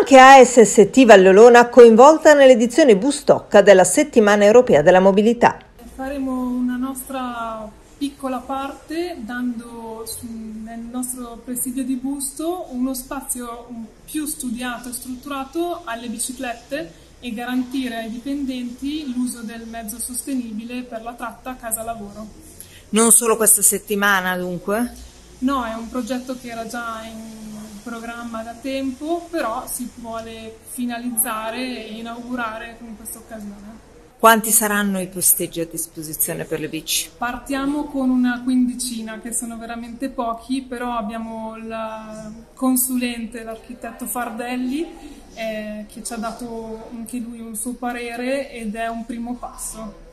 Anche ASST Valle Olona coinvolta nell'edizione Bustocca della Settimana Europea della Mobilità. Faremo una nostra piccola parte dando nel nostro presidio di Busto uno spazio più studiato e strutturato alle biciclette e garantire ai dipendenti l'uso del mezzo sostenibile per la tratta casa-lavoro. Non solo questa settimana dunque? No, è un progetto che era già in programma da tempo, però si vuole finalizzare e inaugurare con questa occasione. Quanti saranno i posteggi a disposizione per le bici? Partiamo con una quindicina, che sono veramente pochi, però abbiamo il consulente, l'architetto Fardelli, che ci ha dato anche lui un suo parere ed è un primo passo.